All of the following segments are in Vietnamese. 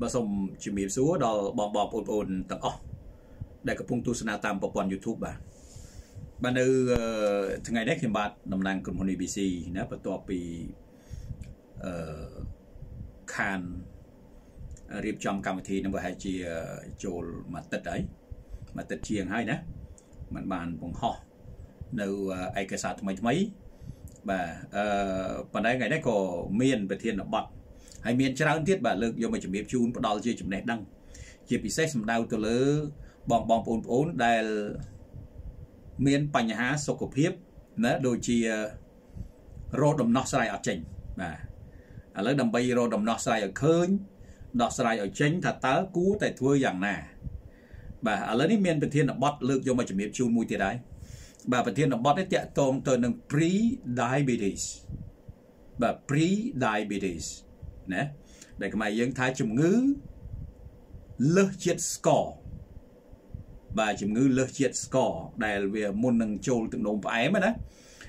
YouTube បាទ EBC ណា bà phần đấy ngày đấy có miền về thiên là bật hay miền trái đất thiết bà lực do mình chuẩn bị chun bắt đầu chơi chuẩn đẹp đăng chỉ bị xét làm đau tôi lỡ bỏng bỏng ồn ồn đài miền pành há sọc cổ hiếp nữa đôi chi rô đầm nóc sai ở chỉnh mà lỡ đầm bay rô đầm nóc sai ở khơi nóc sai ở chỉnh thật tớ cú tại thui dạng nè bà lỡ đi miền về thiên là bật lực do mình chuẩn bị chun mùi tiền đấy bà phần thiên là bót tiện tôm từ nâng Prediabetes bà Prediabetes nè để cái mày dân thái chủng ngữ lơ chiết score bà chủng ngữ lơ chiết score đại về môn nâng trôi tự nộp ái mà đó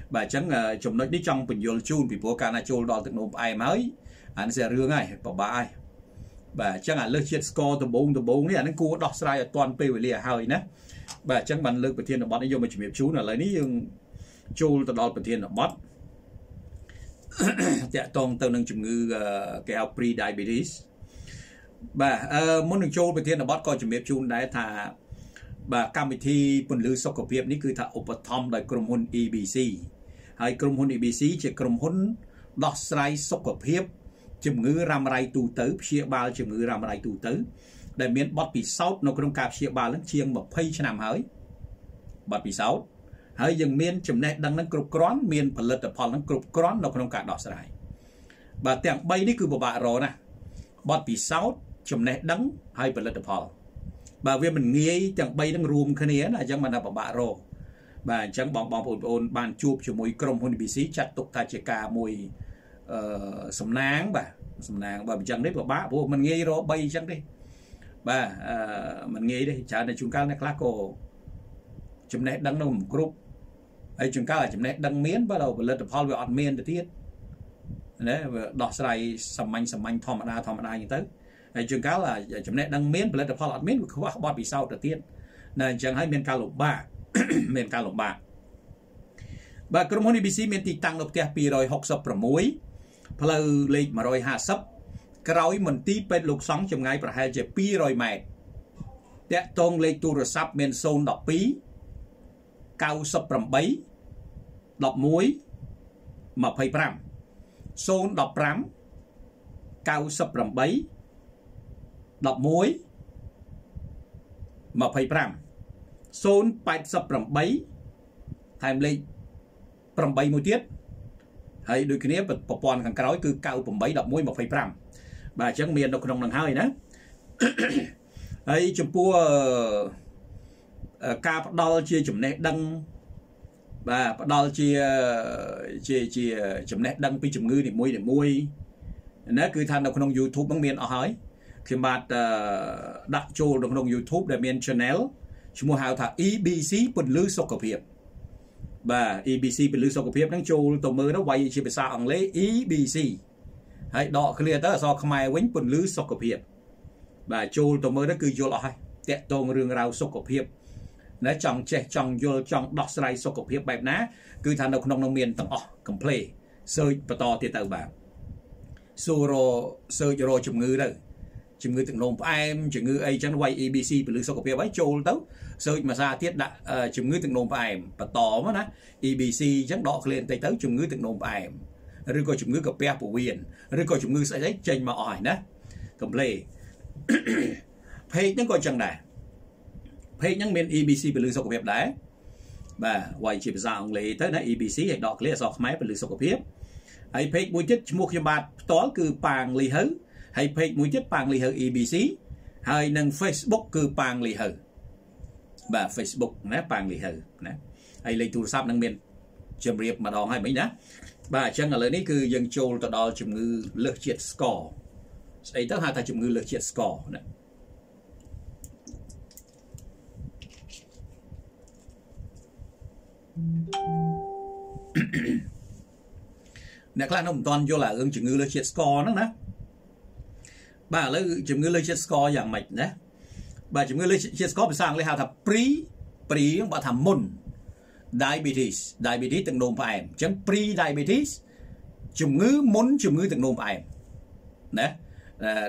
bà chẳng chủng nói đi trong bình dương chun vì bố cả là trôi đo tự nộp ái mới anh sẽ rửa ngay bảo bà ai bà chẳng là lơ chiết score từ bốn này anh cua đọc sai toàn p về lìa hơi nè bà chẳng bàn lực của thiên là bót vô mà chỉ biết chú là lấy ní chôn từ đó của thiên là bót dạ toàn từ nâng chủng ngư cái Prediabetes bà muốn nâng chôn của thiên là bót coi chủng biết chú đấy thà bà cam bị thi phần lư sau cổ phiệp ní cứ thà overthom đại crom hôn EBC hay crom hôn EBC chỉ crom hôn đọt sai sau cổ phiệp chủng ngư ram rai tu tứ chia ba chủng ngư ram rai tu tứ để miễn bọt bị sốt nó có đông cạp chia ba lẫn chiêng mà phây cho nằm hỡi bọt bị sốt hỡi dừng miễn chấm nét đăng lẫn cột cón miễn phần lật ở phần lẫn cột cón nó có đông cạp đỏ sải và tiệm bay đi cứ bộ bạ rồi nè bọt bị sốt chấm nét đăng hay phần lật ở phần và về mình nghe tiệm bay đang rùm cái này là chẳng mà là bộ bạ rồi và chẳng bỏng ồn bàn chụp cho mối crom hôn bị xí chặt tục thay chỉ cả mùi sầm nang và chẳng đấy bộ bạ bộ mình nghe rồi bay chẳng đi bà mình nghĩ đi chả để chúng ta là class cổ chấm nét đăng nông group ấy chúng ta là chấm nét đăng miến bắt đầu lên tập hall về on miến để tiết đấy đọt sài sầm manh thòm đa như thế ấy chúng ta là chấm nét đăng miến lên tập hall on miến của bọn bị sau để tiết nên chẳng hay miền cao lục ba miền cao lục ba bà crom hôn EBC miền tây tăng lục tia pi rồi học sập bờ muối pleu lệ mà rồi hạ sấp ក្រោយមន្ទីពេទ្យលោកសង្ឃចម្ងាយប្រហែលជា 200 ម៉ែត្រតាក់ទងលេខទូរស័ព្ទមាន 012 98 11 25 015 98 11 25 088 ថែមលេខ 8 មួយទៀត ហើយដូចគ្នាប្រព័ន្ធខាងក្រោយគឺ 98 11 25 bà chẳng miền đâu trong lần hai nữa ấy chụp pua ca bắt đầu chia chụp nét đăng bà bắt đầu chia chụp nét đăng pi chụp ngư để mui nó cứ thành đâu trong YouTube bằng miền ở hỏi khi mà đặt trù đâu trong YouTube để miền channel chúng mua hàng thà EBC phần lưới sọc cọp hiệp bà EBC phần lưới sọc cọp hiệp đang trù tổ mưa nó quay chia về xa ông lấy EBC hãy đọ clear tới do không ai quấn quần lưới sọc cọp hiệp và trôi tôi mới nó cứ vô lại tẹt tông rừng rau sọc cọp hiệp nó trong che trong vô trong đọt sài sọc cọp hiệp bẹp ná cứ thành độc nông miền tầng complete sơi và to thì tàu bạc suro sơi rồi chủng ngư từng nôm em chủng ngư ấy chẳng quay EBC và lưới sọc cọp hiệp ấy trôi tấu sơi mà ra tiết đã chủng ngư từng nôm em và to mà ná EBC chẳng đọ clear tới tới chủng ngư từng nôm em rồi coi chủng ngữ cặp bè của Viên, rồi coi chủng ngữ sẽ lấy tranh mà ỏi nè, cầm lê, thấy những coi chẳng này, thấy những bên EBC về lưới sọc cặp bè đấy, và ngoài chỉ ra ông lấy tới là EBC hay đọt lấy sọc máy về lưới sọc cặp bè, hay thấy mũi chết mua khi bạt tối cứ pàng lì hứ, hay thấy mũi chết pàng lì hứ EBC, hay nâng Facebook cứ pàng lì hứ, và Facebook nè pàng lì hứ nè, hay lấy tủ sáp nâng bên chấm riệp mà đòn hay mấy nè. Bà chẳng là lời này cứ dân trôi tọa đo chùm ngư lược triệt score ấy tất hạ thà chùm ngư lược triệt score này. Nè các bạn nó toàn vô là ương chùm ngư lược triệt score nữa nè bà lấy chấm ngữ lấy chết score dạng mạch nhé bà chấm ngữ lấy chết score bị sang lấy hà thập pre bà thầm môn diabetes từng nôm phải em chấm prediabetes chấm ngữ môn chấm ngữ từng nôm phải em đấy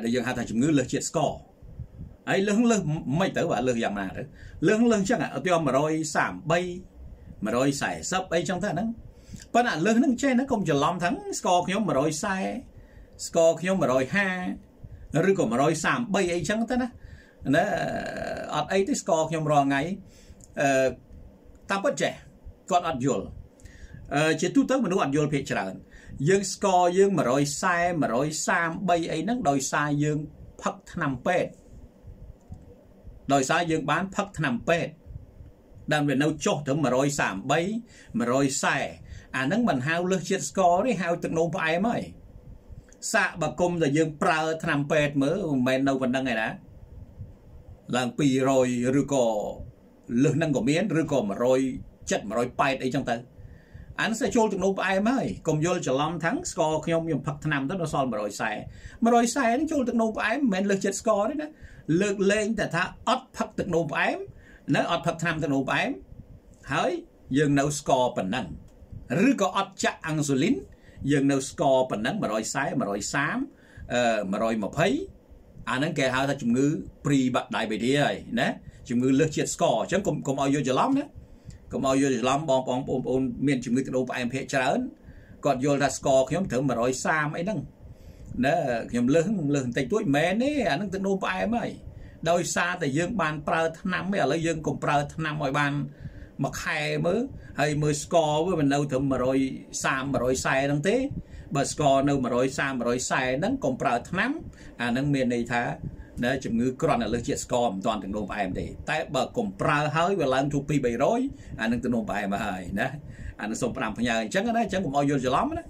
để dừng hà thập chấm ngữ lấy chết score ấy lớn mấy tử bà lớn dạng nào đấy lớn chắc là tiêu mà rồi sảm bay mà rồi xài sấp ấy trong thế nắng bạn à lớn nâng trên nó không chờ lom thắng score nhóm mà rồi sai score nhóm mà rồi ha rồi còn mà rồi sảm bay ấy chẳng thế nó ở ấy tới score nhóm rồi ngay ta bất trẻ còn ăn dồi chỉ tu tới mà nó ăn dồi phải trả dương score dương mà rồi sảm bay ấy nó đòi sai dương phật nằm pe đòi sai dương bán phật nằm pe đang về nấu chốt thử mà rồi sảm bay mà rồi sai à nâng mình hao lực chết score đấy hao từng nôm phải em ơi xạ bà công là dương prơ tham pet mớ men đâu vẫn đang này đã làng pì rồi rư cò lực năng của miến rư cò mà rồi chất mà rồi pet ấy trong ta anh sẽ chôn từng nôm phải em ơi công vô cho long thắng score không nhưng phật tham tới nó son mà rồi sai nó chôn từng nôm phải em men lực chết score đấy đó lực lênแต่ tha ót phật từng nôm phải em nó ót phật tham từng nôm phải em hỡi dương nấu score bản năng rư có ọt chắc insulin dương nấu score bản năng mà rồi sai mà rồi xám mà rồi mà thấy à nâng kể hao ta chủng ngữ pre bạc đại bề đi rồi nè chủng ngữ lược triệt score chứ không ao vô giờ lắm nè không ao vô giờ lắm bong miền chủng ngữ từ đâu phải em hệ trả ơn còn vô là score khi ông thử mà rồi xám ấy nâng nè khi ông lớn tay tuổi mẹ nè à nâng từ đâu phải em ơi đôi xa tại dương bàn prơ năm mới ở lấy dương cùng prơ năm mọi bàn mà khai mới hay mới score với mình đâu thử mà rồi xàm mà rồi sai đăng tế mà score đâu mà rồi xàm mà rồi sai đăng còn prơ thắm à nâng miền này thả để chụp ngữ còn là lựa chuyện score toàn từng nôm bài em thì tại bờ còn prơ hơi và làm thu pi bày rối à nâng từng nôm bài mà hời nè à nó xong làm phải nhờ chắc cái đấy chắc cũng bao nhiêu giờ lắm đó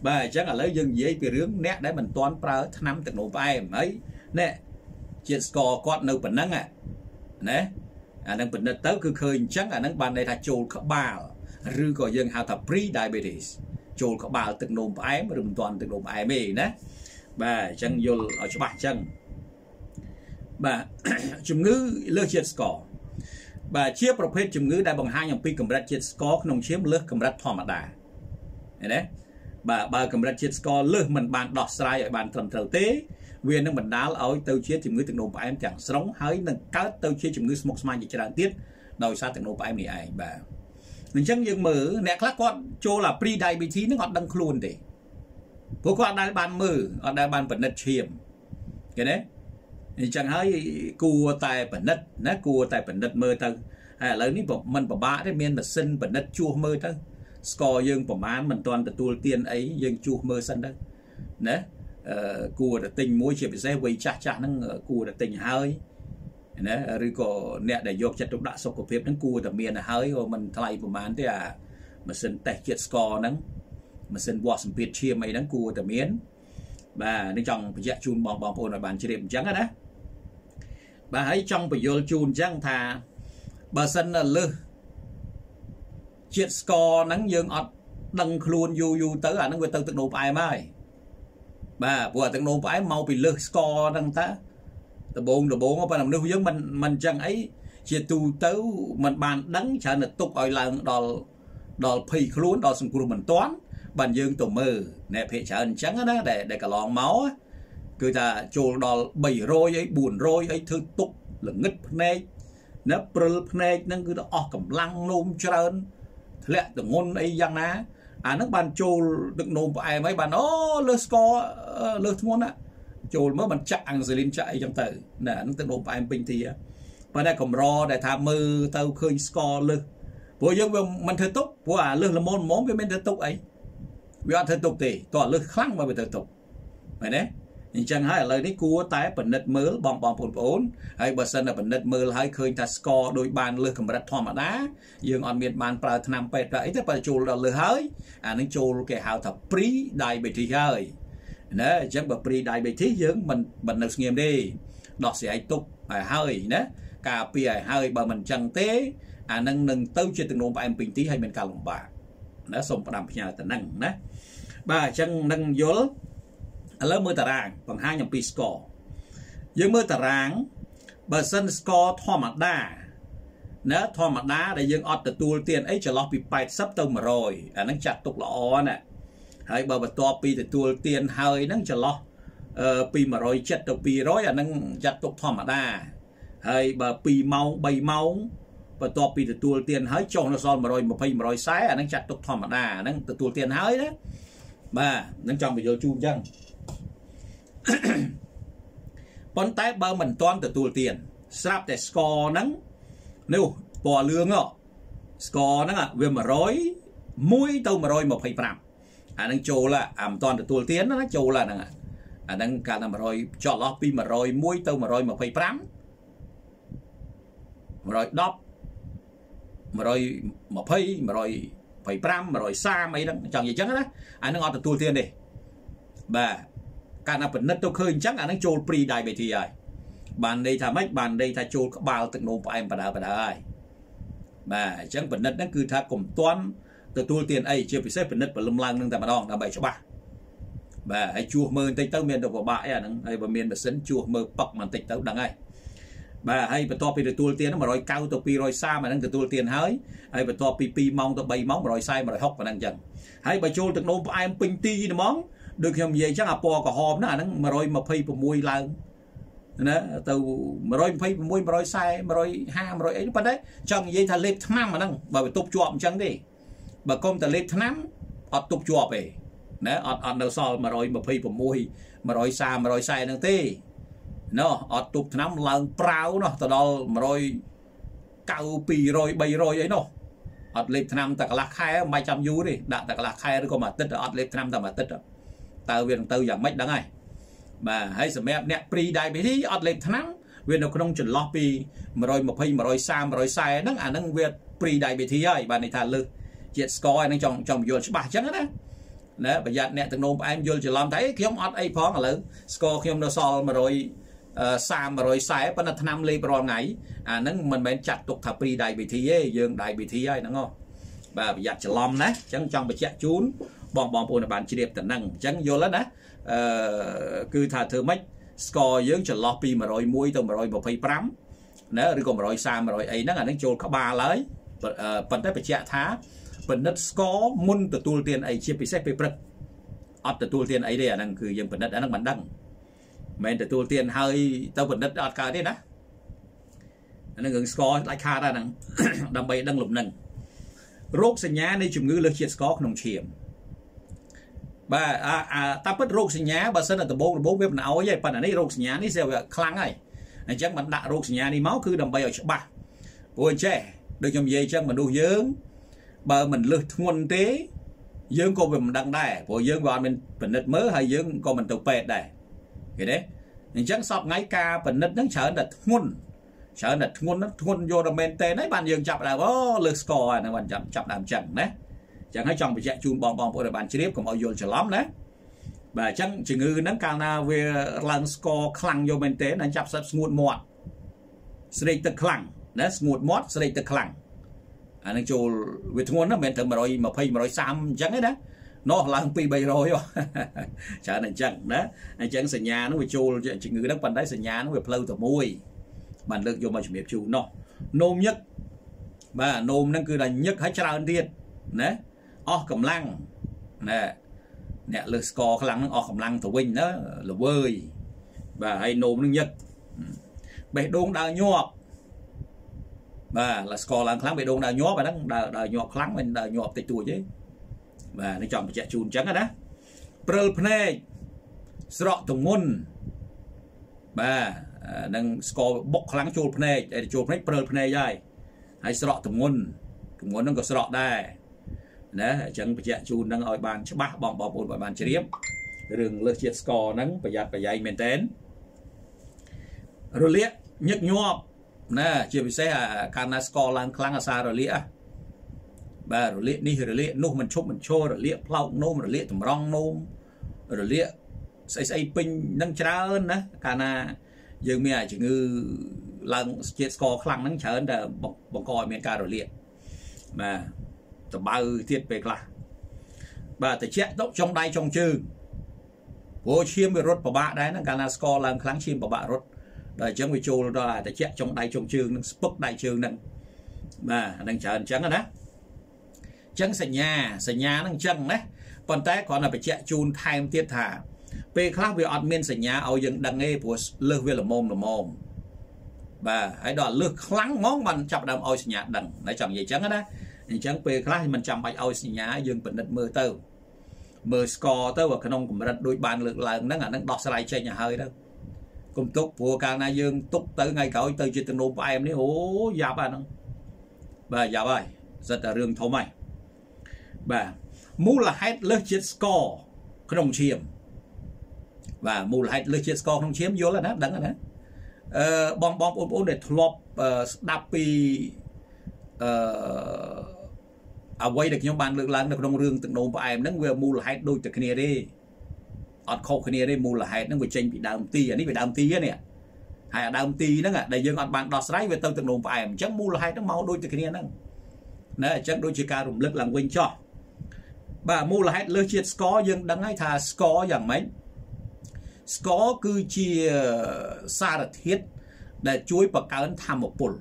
bà chắc là lấy dân dễ bị rướng nét để mình toán prơ thắm từng nôm bài em ấy nè chuyện score còn đâu phần năng à nè à năng bệnh tới cứ khơi chắc à năng bàn này là chồi khóc bào rư cò dân hào thập prediabetes chồi khóc bào từng nôm ái mà đừng toàn từng nôm ái mì nè bà chân vô ở chỗ bà chân bà chủng ngữ lơ chiết score bà chiaประเภท chủng ngữ đại bằng hai nhòng pi cầm rạch chiết score nông chiếm lơ cầm rạch thọ mà đà đấy bà cầm rạch chiết score lơ mình bàn đọt sai ở bàn trầm trầu tế viên năng mình đá ở tàu chia chủng ngữ từng nôm em chẳng sống hỡi năng cá tàu chia chủng ngữ một mai gì chẳng tiết đầu xa từng nôm em này ai bà mình chẳng dừng mở nè các con cho là prediabetes nó còn đang khôn thì của con đại bàn mử ở đại bàn bẩn nứt hiểm cái đấy chẳng hỡi cua tài bẩn nứt nè cua tài bẩn nứt mơ tơ à lấy ní bộ mình bỏ bã đấy miền mà sinh bẩn nứt chua mơ tơ score dương bỏ mán mình toàn từ tu tiên ấy dương chua mơ sân đấy nè cua đã tình mối chuyện sẽ quay chặt chặt năng cua đã tình hơi nè rồi có nè để vô chặt trong đã sọc của phép năng cua đã miền là hơi rồi mình thay của mán thế à mà xin tẹt chuyện score năng mà xin watch biệt chia mấy năng cua đã miền bà nên trong phải dạy chun bong ôn ở bàn chỉ điểm trắng đó bà hãy trong phải vô chun trắng thà bà xin là lư chuyện score năng dương ọt đăng luôn du tới à năng người tự nộp ai mai bà vừa từng nôm phải mau bị lơ score đăng ta từ bốn nó phải làm nước với mình chẳng ấy chỉ tu tới mình bàn đắng chả là tục gọi là đòi phì khốn đòi sùng của mình toán bàn dương tổ mơ nè phải chả anh trắng đó để cả lon máu cứ ta chồ đòi bầy rôi ấy buồn rôi ấy thứ tục là ngất này nó prul này nó cứ đó cầm lăng nôm trơn lẽ từ ngôn ấy giang ná à nước bàn chồi được nôm phải mấy bàn nó lơ score lơ thốn á chồi mới bàn chạng rồi lên chạy trong tử nè nó tự nôm phải em bình thì á và đây còn ro để tham mơ tao khơi score lơ vừa giống mình thời tục vừa à lơ là môn món cái bên thời tục ấy vừa thời tục thì toàn lơ khăng mà về thời tục vậy đấy nhưng chẳng hay là lời đấy cua tái bẩn nứt mớ bong ổn hay bờ sân là bẩn nứt mơ hay khơi ta score đôi bàn lơ cầm rạch thòm mà đá dương on miền bàn prơ tham pet ra ít tới chồ là lơ hơi à nó chồ cái hào thập prediabetes hơi nè chẳng bờ prediabetes dương mình bẩn nứt nghiêm đi đọt sẽ ai tục hơi nè cà pì hơi bờ mình chẳng té à nâng tâu chưa từng nôm em bình tí hay mình cà lồng bà nó xong đầm nhà tận năng nè bà chẳng nâng vô lớp mưa tà ràng bằng hai nhầm pi score Dường mơ tả ráng bà dân score thỏa mặt đá để dường ọt tờ tù tiền ấy trở lọc bị bài sắp tông mà rồi à nâng chặt tục lọ nè hãy bà tòa bị tờ tù tiền hơi nâng trở lọc bị mà rồi chất tàu bị rồi à nâng chặt tục thỏa mặt đá hãy bà bị mau bày mau bà tòa bị tờ tù tiền hơi cho nó son mà rồi mà phây mà rồi xáy à nâng chặt tục thỏa mặt đá nâng tờ tù tiền hơi đó bà nâng chồng bị vô chung chăng bọn tay bơ mình toàn từ tù tiền sắp để score nắng nếu bỏ lương đó score nắng về mà rối mũi tâu mà rồi 1,5 anh đang chồ là ẩm toàn từ tù tiền nó chồ là nè anh đang cả là mà rồi cho lobby mà rồi mũi tâu mà rồi 1,5 mà rồi đọc mà rồi 1 mà rồi 1,5 mà rồi xa mấy đó chẳng gì chắc đó anh đang ngọt từ tù tiền đi bà cả nắp nứt tôi khơi chắc là nó trôi Prediabetes rồi bàn đây thà mách bàn đây thà trôi các bao tận nộp em và đào ai mà chẳng phần nứt nó cứ thà cùng toán từ tôi tiền ấy chưa phải xếp phần nứt và lâm lang nâng tại mà đòn là 7 cho 3 và ấy chua mơ tây tơ miền đầu của bãi à nâng ấy và miền mà sấn chua mơ bọc mà tây tơ đằng ấy bà hay và to pi từ tôi tiền nó mà rồi cao tôi pi rồi xa mà nâng từ tôi tiền hới hay và to pi mong tôi bay móng mà rồi sai mà rồi hóc và nâng chẳng hay bà trôi tận nộp em pin ti nó món được không vậy chắc là po cả hòm đó mà rồi mà phây vào môi là nó từ mà rồi phây vào môi mà rồi sai mà rồi ha mà rồi ấy nó đấy chẳng vậy thà lép tham mà năng bà bị tục chuộm chẳng đi bà công thà lép tham ọt tục chuộm về nè ọt ọt đầu sò mà rồi mà phây vào môi mà rồi xa mà rồi sai năng tê nó ọt tục tham lần prau nó từ đó mà rồi cào pì rồi bay rồi ấy nó ọt lép tham ta cả lạc khai mai trăm vú đi đã ta cả lạc khai rồi còn mà tết ọt lép tham ta mà tết tao viên tao giảm mách đáng ai bà hãy xem mẹ nè Prediabetes ọt lệch thắng viên nó không chuẩn lobby mà rồi một phây mà rồi xa mà rồi sai nó à năng việt Prediabetes ấy bà này thà lư chuyện score nó trong trong vô số 3 chấm đó nè bà dặn nè từng nôm em vô chỉ làm thấy khi ông ọt ấy phó là lớn score khi ông nó so mà rồi xa mà rồi sai vẫn là thằng lê rồi ngày à nâng mình bén chặt tục thà Prediabetes ấy dương đại bị thi ấy nó ngon bà dặn chỉ làm nè chẳng trong bà chạy chún bọn bọn bọn bạn chỉ đẹp tận năng chẳng vô lắm á cứ thà thưa mấy score dưỡng cho lobby mà rồi mũi tôi mà rồi 1,5 nữa rồi còn mà rồi xa mà rồi ấy nó là nó trôi cả 3 lấy phần tới phải trả thá phần đất score môn từ tu tiền ấy chia bị xét bị bật ọt từ tu tiền ấy đây là năng cứ dân phần đất đã năng bản đăng men từ tu tiền hơi tao phần đất ọt cả đấy đó nó gần score lại kha ra năng đầm bầy đăng lục năng rốt sinh nhá đây chụp ngư lực chia score nồng chiềm bà ta bắt rốt sinh nhá bà sân là từ 4 bếp nào ấy bà này rốt sinh nhá này sẽ khăn ấy anh chắc bạn đã rốt sinh nhá đi máu cứ đầm bay ở chỗ bà ôi chè được nhầm dây chân mình đu dưỡng bà mình lực nguồn tế dưỡng cô mình đăng đài của dưỡng vào mình nít mớ hay dưỡng cô mình tục pệt đài cái đấy anh chắc sọt ngay ca mình nít nó sợ nít nguồn vô đầm bên tê nấy bạn dưỡng chập là có lực score này bạn chập làm chẳng đấy chẳng hay chồng bị chạy chun bom bom của bạn chỉ điệp của mọi dồn trở lắm đấy và chẳng chỉ ngư nắng cao na về lần score khăng vô bên tế là chập sập nguồn mọt sợi tơ khăng đấy nguồn mọt sợi tơ khăng anh đang chồ về nguồn nó bên thường mà rồi mà phây mà rồi xăm chẳng ấy đó nó là không pi bay rồi chả nên chẳng đó anh chẳng sờ nhà nó về chồ chỉ ngư đang bàn đấy sờ nhà nó về pleu từ môi bạn được vô mà chuẩn bị chù nó nôm nhất và nôm nó cứ là nhất hết trào ăn tiền đấy cầm lăng nè nè lực score cái lăng nó cầm lăng thủ huynh đó là vơi và hay nôm nước nhật bể đôn đào nhọp và là score lăng kháng bể đôn đào nhọp và nó đào nhọp kháng mình đào nhọp tịch tuổi chứ và nó chọn chạy chùn trắng đó prel pne sọ tùng môn và đang score bọc kháng chùn pne prel pne dài hay sọ tùng môn nó có sọ đây nè chẳng phải chạy chun đang ở bàn cho ba bom bom bồn bàn chìm rừng lơ chiết score nắng phải giặt phải dày mền tén rồi liệt nhức nhọp nè chưa bị xe à cana score lang clang xa rồi liệt ba rồi liệt ní rồi liệt nô mình chốt mình chô rồi liệt plau nô rồi liệt tầm rong nô rồi liệt say say pin đang chả hơn nè cana dường như chỉ ngư lang chiết score clang đang chả hơn là bọc bọc coi miền ca rồi liệt mà từ bao thiết về là bà từ chuyện động trong đây trong chư vô chiêm về rốt của bạn đấy là cana score làm kháng chiêm của bạn rốt Đời chấm cái chô đó là tại chạy trong đáy trong chương nâng bốc đáy chương nâng mà nâng chờ anh chẳng rồi đó chẳng sạch nhà nâng chẳng đấy còn té còn là phải chạy chun thay tiết thả về khác về admin sạch nhà ao dựng đằng nghe của lơ về là mồm và hãy đòi lơ lắng ngón mình chọc đầm ao sạch nhà đằng lại chẳng vậy chẳng đó chẳng về khác thì mình chạm bạch ao sạch nhà dương bình đất mưa tơ mưa score tơ và cái nông của mình đôi bàn lực là nó là nó đọt lại chơi nhà hơi đó cùng tốt vua càng na dương tốt tới ngay cõi tới chuyện tình nộp em đấy hố dạp à nó bà dạp ơi rất là rương thấu mày bà mu là hết lơ chết score không chiếm và mu là hết lơ chết score không chiếm vô là nát đắng rồi nè bom bom ôm để thọp đạp pi à quay được nhóm bạn lực lăng được trong rương tình nộp em nắng vừa mu là hết đôi từ kia đi ở khâu kia đây mù là hai nó người tranh bị đào ti anh ấy bị đào ti nè hay là đào ti đó nè đại dương bạn đọt sấy về tàu từng đồng vài chẳng mù là hai nó máu đôi từ kia nè nè chẳng đôi chỉ ca rụng lực làm quên cho bà mù là hai lơ chiết score dương đắng hay thà score chẳng mấy score cứ chia xa là thiết để chuối bậc cao ấn tham một pull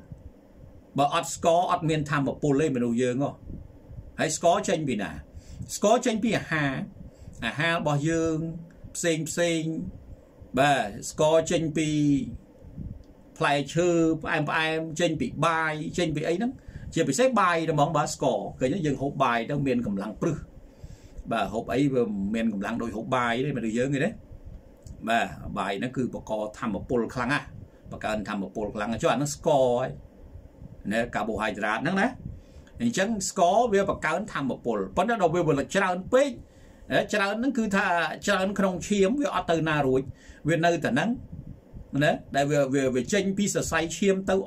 bà ở score ở miền tham một pull lên mình đầu dương không hãy score tranh bị nè score tranh bị hà à hà bỏ dương sinh bà score trên pi play chư em trên bị bài trên bị ấy lắm chỉ bị xếp bài là món bà score cái những hộp bài trong miền cầm lăng prư bà hộp ấy vừa miền cầm lăng đôi hộp bài đấy mà được nhớ người đấy bà bài nó cứ có tham một pol khăng à và cần tham một pol khăng cho nó score ấy nè carbohydrate nó đấy thì chẳng score với bà cần tham một pol vẫn nó đâu vừa là chán pê chán nó cứ thà chán không chiếm với otter na rồi về nơi tận nắng đấy đại về tranh pizza say chiếm tàu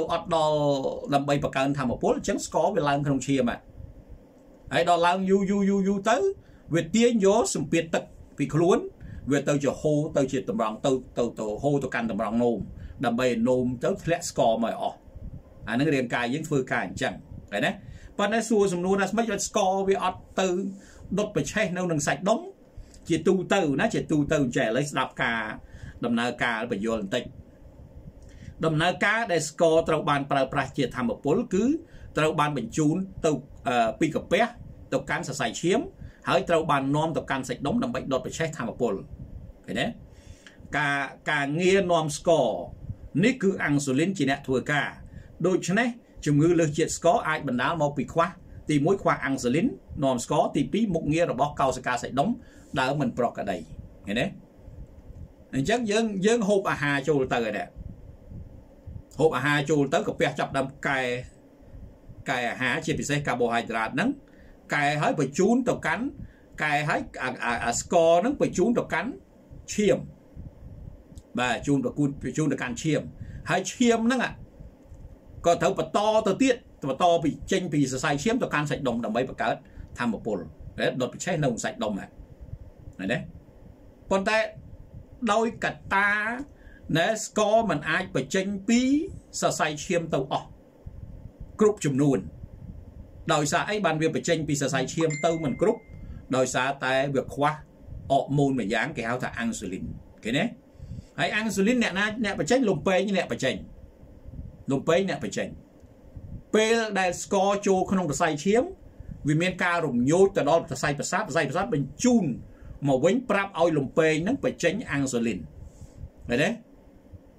ot đo làm bay bạc cạn tham một bốn trắng có về làm không chiếm mà ấy đo làm u tới về tiếng gió sầm biệt tật bị cuốn về tàu chở hô tàu chở tầm bằng tàu hô tàu can tầm bằng nôm làm bay nôm tới flex score mà ọ à nó liền cài những phơi cài chẳng cái đấy và nó xua sầm luôn là mấy cái score về otter đốt bạch hay nâu nâng sạch đống chỉ tu từ nó chỉ tu từ trẻ lấy đạp cả đầm nợ cả phải vô lần tịnh đầm nợ cá để score tàu bàn para chỉ tham một bốn cứ tàu bàn bình chún tàu pi cặp bé tàu can sạch sạch chiếm hỡi tàu bàn nom tàu can sạch đống đầm bạch đốt bạch hay tham một bốn thế đấy cả nghe nom score nếu cứ ăn số lính chỉ nè thua cả đôi chân đấy chừng ngư lơ chuyện score ai bình đá mau bị khóa thì mỗi khoa ăn xử lính nòm có thì phí một nghĩa là bó cao sẽ đóng đã mình bọc ở đây nghe đấy chắc dân hộp à hà cho tới nè hộp à hà cho tới cặp bè chập đâm cài à hà chỉ bị xe carbohydrate nắng cài hết phải chún tàu cánh cài hết score nắng phải chún tàu cánh chiêm và chún tàu cánh chiêm hãy chiêm nắng ạ có thấu và to tờ tiết và to bị chênh vì sai chiếm tàu can sạch đồng đầm bay và cá tham một bồn đấy đột bị cháy nồng sạch đồng này này đấy còn tại đôi cả ta nè score mình ai phải chênh phí sai chiếm tàu ọ group chùm luôn đòi xa ấy bàn việc phải chênh vì sai chiếm tàu mình group đòi xa tại việc khoa ọ môn mà dáng cái hao thả insulin cái đấy hãy insulin nè phải chênh lùm pê như nè phải chênh lùm pê nè phải chênh về đại score cho không được sai chiếm vì miền ca rụng nhô từ đó là sai sát mình chun mà quấn prap ao lồng pe nó phải tránh insulin vậy đấy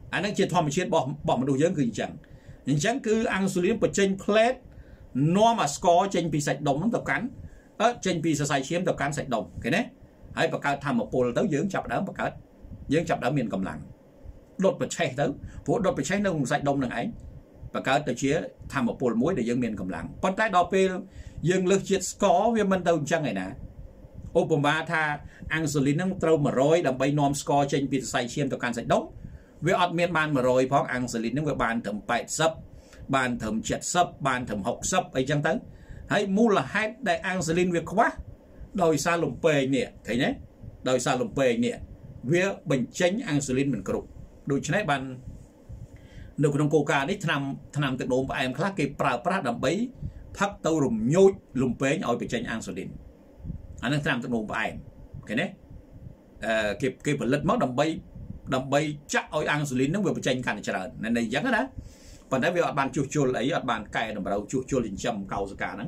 anh đang chia thò mà chia bỏ mà đồ dưỡng cứ chẳng cứ insulin phải tránh plate nó mà score tránh bị sạch đồng nó tập cắn tránh bị sai chiếm tập cắn sạch đồng cái đấy hãy bậc cao tham một pol tới dưỡng chập đám bậc cao dưỡng chập đám miền cầm lặng đột bật cháy tới phố đột bật cháy nó sạch đồng là ấy và các tờ chia tham một pol muối để dân miền cầm lặng con tay đo pê dân lực chiết score với mình đâu chẳng ngày nè Obama tha insulin nâng trâu mà rồi đầm bay nom score trên bị sai chiêm tàu can sạch đống với admin ban mà rồi phóng insulin nâng với bàn thầm bảy sấp bàn thầm chẹt sấp bàn thầm học sấp ấy chẳng tới hãy mua là hai đại insulin việc quá đòi xa lùm pê nè thấy đấy đòi xa lùm pê nè với bình tránh insulin mình cột đôi chân ấy bàn nếu con cô ca đấy tham tự động và em khác cái praprat đầm bấy thấp tàu rùm nhôi lùm pê nhồi bị tranh insulin anh tham tự động và em cái đấy cái phần lật máu đầm bấy đầm bay chắc ôi ăn xử lý nó vừa bị tranh cản trở nên này dáng đó còn đấy vì ở bàn chuột chuột lấy ở bàn cày đồng đầu chuột chuột lên chầm cầu cả đó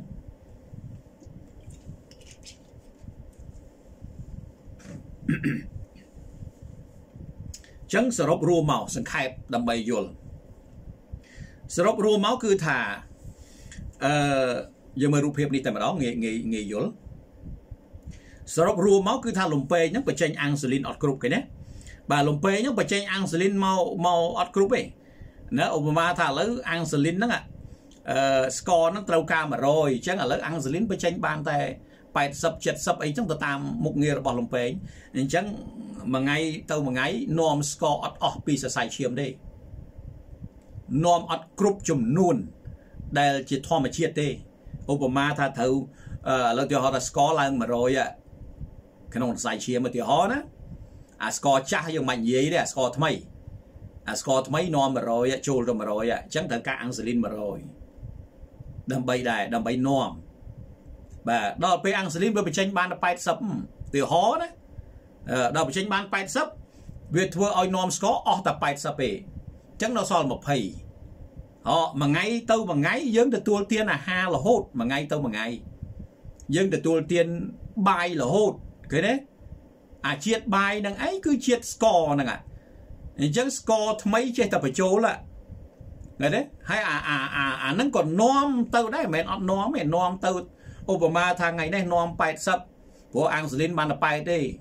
chấn sốt rùa màu sừng khai đầm bay chuột sốt rùa máu cứ thả giờ mới rụp hiệp đi tại mà đó nghề chuột sốt rùa máu cứ thả lồng pe nhóc bị tranh ăn xử lý ở group cái đấy bà lồng pe nhóc bị tranh ăn xử lý màu màu ở group ấy nó Obama thà lấy Angelin đó ạ, score nó trâu cam mà rồi, chứ là lấy Angelin với tranh bàn tay, phải sập chật sập ấy trong tờ tam một người là bỏ lòng phê, nên chẳng mà ngay tao mà ngay norm score at off piece sai chiếm đi, norm at group chùm nôn, đây chỉ thoa mà chia đi, Obama thà thâu lấy tiêu họ là score lên mà rồi ạ, cái nón sai chiếm mà tiêu họ đó, score chắc hay dùng mạnh gì đấy, score thay. Scott mấy non mà rồi chôn rồi mà rồi chẳng thể cả Angelin mà rồi đầm bay đài đầm bay non và đó là Angelin với tranh ban phải sập từ hó đấy đó là tranh ban phải sập việc thua oi non Scott ở tập phải sập về chẳng nó soi một thầy họ mà ngay tâu mà ngay dấn được tua tiên là ha là hốt mà ngay tâu mà ngay dấn được tua tiên bay là hốt cái đấy chiết bay đằng ấy cứ chiết score đằng ạ chẳng score mấy chơi tập ở chỗ là này đấy hay nó còn nom tao đấy mẹ nó mẹ nom tao Obama thằng ngày nay nom phải sập của Angelin ban là phải đi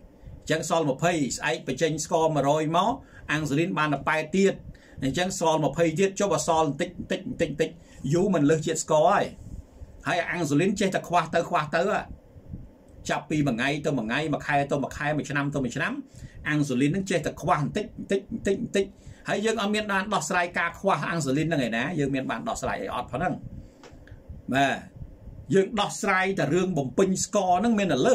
chẳng so một phây ấy phải change score mà rồi máu Angelin ban là phải tiết nên chẳng so một phây tiết cho bà so tích dú mình lên chuyện score ấy hay Angelin chơi tập khoa tớ à chập pi mà ngay tao mà ngay mà khai tôi อังสุลินនឹងចេះតែខ្វះបន្តិចហើយយើងអត់មានបានដោះស្រាយការខ្វះอังสุลินហ្នឹងឯណាយើងមានបានដោះស្រាយអីអត់ប៉ុណ្ណឹងបាទយើងដោះស្រាយតែរឿងបំពេញស្គរហ្នឹងមានតែលើ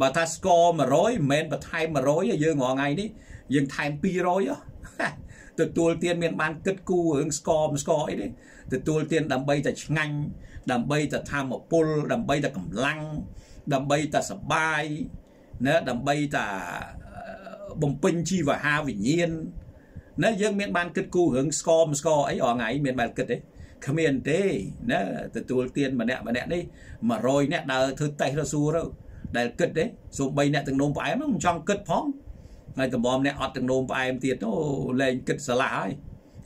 បើថា score 100 មិនមែន បន្ថែម 100 យើង ថែម 200 ទទួលទានមានបានគិតគូររឿង score មិន score អីទេ ទទួលទានដើម្បីតែឆ្ងាញ់ ដើម្បីតែធម្មពល ដើម្បីតែកម្លាំង ដើម្បីតែសុបាយ nó đầm bay ta bồng pin chi và ha vĩ nhiên nó dân miền ban kết cù hướng score ấy ở ngày miền ban kết đấy không miền thế nó từ đầu tiên mà nè đi mà rồi nè đã thứ tay ra xu đâu đại kết đấy rồi bay nè từng nôm phải nó trong kết phóng ngày từ bom nè ở từng nôm phải em tiệt nó lên kết xả lái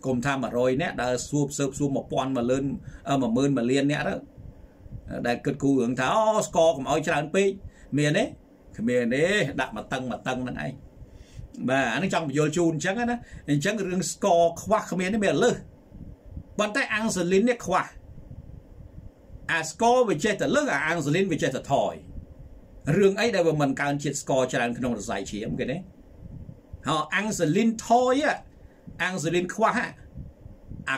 cùng tham mà rồi nè đã sụp một pon mà lên mà mơn mà liên nè đó đại kết cù hướng tháo score cũng ở trên pi miền đấy miền đấy đặt mà tăng năng ấy mà nó trong vô chun trắng á nên trắng riêng score khoa không miền đấy miền lư bàn tay Angelin đấy khoa score về chơi từ lư Angelin về chơi từ thỏi riêng ấy đây mình càng chơi score cho nên không được giải trí cái đấy họ Angelin thỏi á Angelin khoa